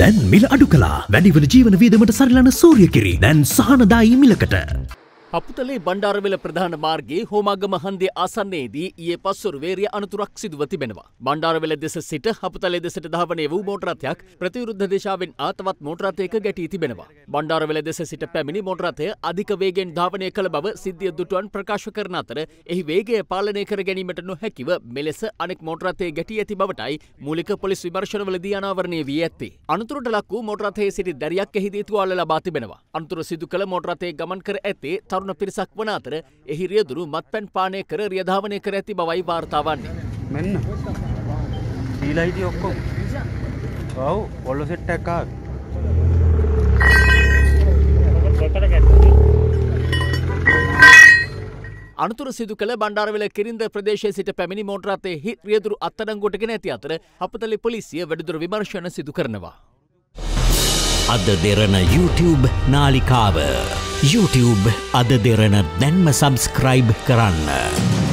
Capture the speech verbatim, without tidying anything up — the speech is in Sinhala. දැන් මිල අඩු කළා. වැඩිවන ජීවන වියදමට සරිලන සූර්යකිරි දැන් සහනදායි මිලකට. අපතලේ බණ්ඩාරවල ප්‍රධාන මාර්ගයේ හෝමාගම හන්දිය ආසන්නයේදී ඊයේ පස්වරුවේරිය අනතුරක් සිදුව තිබෙනවා. බණ්ඩාරවල දෙස සිට අපතලේ දෙසට ධාවනය වූ motor රථයක් ප්‍රතිවිරුද්ධ දිශාවෙන් ආතවත් motor රථයක ගැටී තිබෙනවා. බණ්ඩාරවල දෙස සිට පැමිණි motor රථය අධික වේගයෙන් ධාවනය කළ බව සිද්ධිය දුටුවන් ප්‍රකාශ කරන අතර එහි වේගය පාලනය කර ගැනීමට නොහැකිව මෙලෙස අනෙක් motor රථයේ ගැටී ඇති බවටයි මූලික පොලිස් විමර්ශනවලදී අනාවරණය වී ඇත්තේ. අනතුරට ලක් වූ motor රථයේ සිට දැරියක් එහිදී තුවාල ලබා තිබෙනවා. අනතුර සිදු කළ motor රථයේ ගමන් කර ඇත්තේ තරුණ පිරිසක් වන අතර එහි රියදුරු මත්පැන් පානය කර රියධාවනය කර ඇති බවයි වාර්තා වන්නේ. මෙන්න දීලා ඉදී ඔක්කොම. ඔව් පොල්ල සෙට් එකක් ආවේ. අනතුර සිදු කළ බණ්ඩාරවල කිරින්ද ප්‍රදේශයේ සිට පැමිණි motor රථයේ රියදුරු අත්අඩංගුවට ගෙන ඇති අතර අපතලේ පොලිසිය වැඩිදුර විමර්ශන සිදු කරනවා. අද දෙරණ YouTube නාලිකාව YouTube අද දෙරණ දැන්ම සබ්ස්ක්‍රයිබ් කරන්න.